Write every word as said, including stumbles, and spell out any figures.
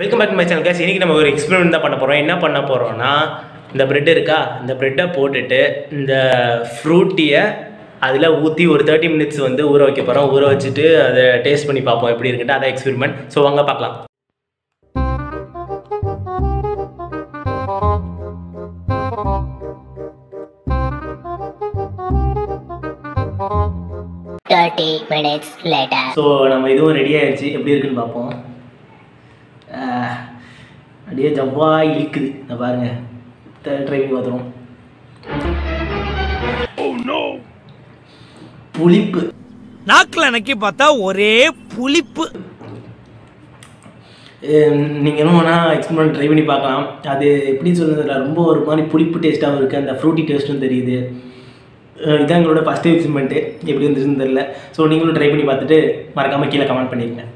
Welcome back to my channel guys. Today we are going to do an experiment. What are we going to do? This bread is there. Bread is put it. This fruit here. That is thirty minutes. We will taste it. Taste it. That's the experiment. So let's see. thirty minutes later. So we are ready. Let's see how it is. Adia jabba ilikudu. Na parunga. Try பண்ணி பாத்துறோம். Oh no. புளிப்பு. நாக்குல நக்கி பார்த்தா ஒரே புளிப்பு. நீங்க என்னன்னா experiment try பண்ணி பார்க்கலாம். அது எப்படி சொல்றதுல ரொம்ப ஒரு மாதிரி புளிப்பு டேஸ்டாவும் இருக்கு. அந்த ஃப்ரூட்டி டேஸ்டும் தெரியுது. இதான் எங்களோட ஃபர்ஸ்ட் எக்ஸ்பெரிமென்ட். எப்படி வந்துச்சுன்னு தெரியல. சோ நீங்களும் ட்ரை பண்ணி பார்த்துட்டு மறக்காம கீழ கமெண்ட் பண்ணிடுங்க.